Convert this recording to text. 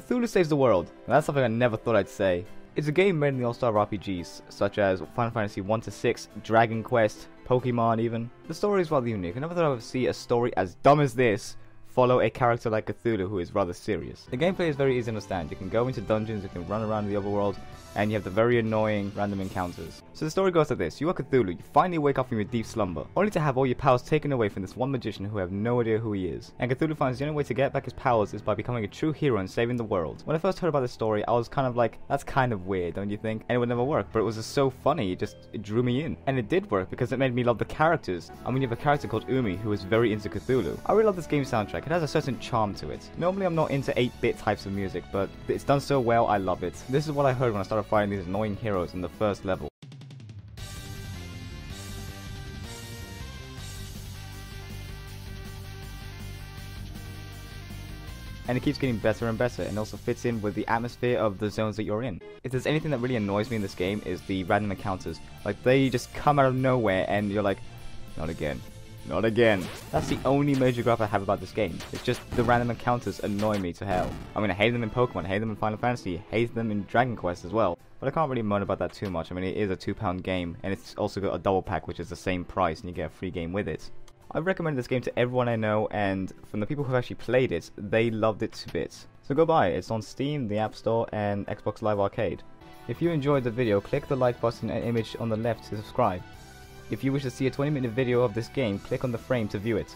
Cthulhu Saves the World, and that's something I never thought I'd say. It's a game made in the all-star RPGs, such as Final Fantasy 1-6, Dragon Quest, Pokemon even. The story is rather unique. I never thought I would see a story as dumb as this follow a character like Cthulhu, who is rather serious. The gameplay is very easy to understand. You can go into dungeons, you can run around the overworld, and you have the very annoying random encounters. So the story goes like this. You are Cthulhu, you finally wake up from your deep slumber, only to have all your powers taken away from this one magician who have no idea who he is. And Cthulhu finds the only way to get back his powers is by becoming a true hero and saving the world. When I first heard about this story, I was kind of like, that's kind of weird, don't you think? And it would never work, but it was just so funny, it drew me in. And it did work, because it made me love the characters. I mean, you have a character called Umi, who is very into Cthulhu. I really love this game's soundtrack. It has a certain charm to it. Normally I'm not into 8-bit types of music, but it's done so well I love it. This is what I heard when I started fighting these annoying heroes in the first level. And it keeps getting better and better, and also fits in with the atmosphere of the zones that you're in. If there's anything that really annoys me in this game, is the random encounters. Like, they just come out of nowhere and you're like, not again. Not again. That's the only major gripe I have about this game. It's just the random encounters annoy me to hell. I mean, I hate them in Pokemon, I hate them in Final Fantasy, I hate them in Dragon Quest as well. But I can't really moan about that too much. I mean, it is a £2 game, and it's also got a double pack, which is the same price, and you get a free game with it. I've recommended this game to everyone I know, and from the people who have actually played it, they loved it to bits. So go buy it. It's on Steam, the App Store, and Xbox Live Arcade. If you enjoyed the video, click the like button and image on the left to subscribe. If you wish to see a 20-minute video of this game, click on the frame to view it.